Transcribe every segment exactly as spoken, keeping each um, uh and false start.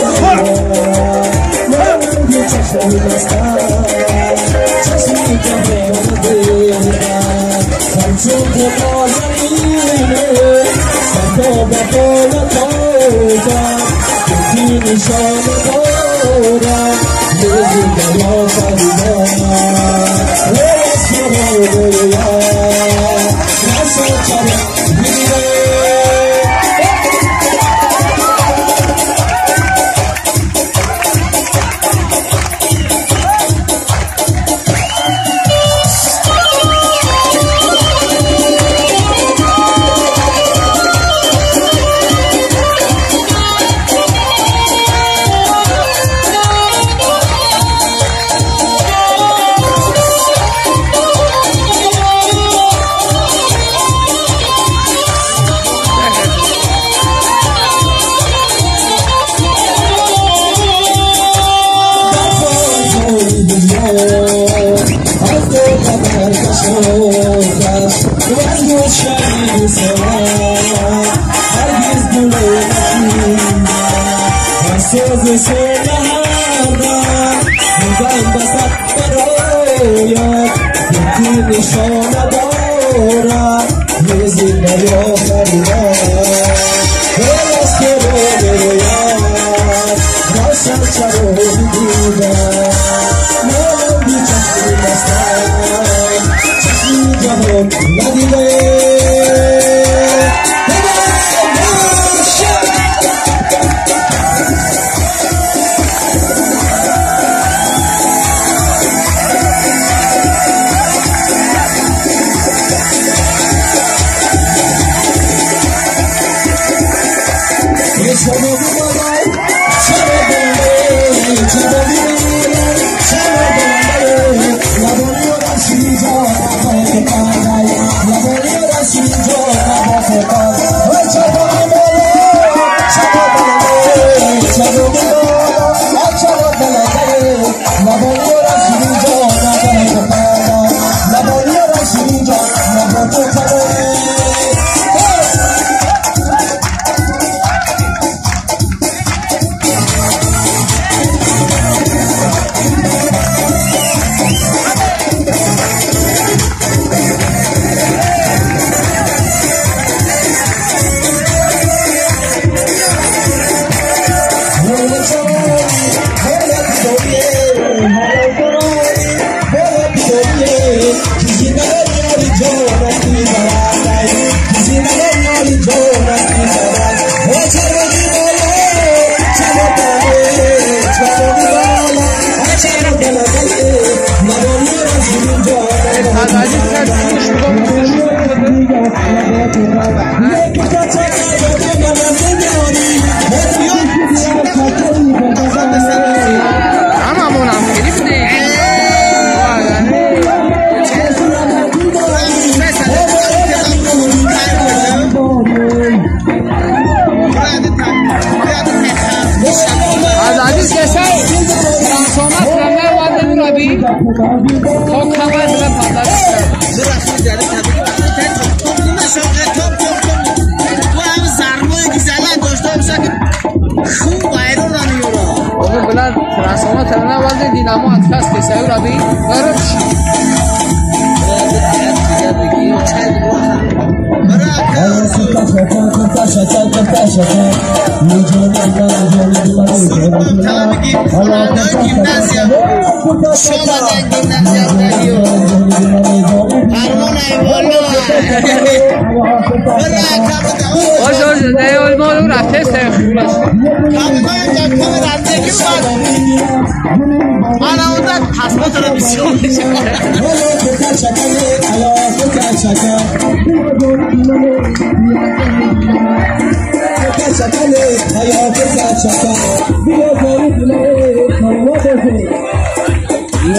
Çakal,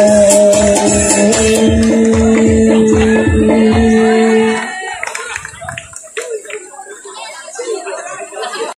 bir de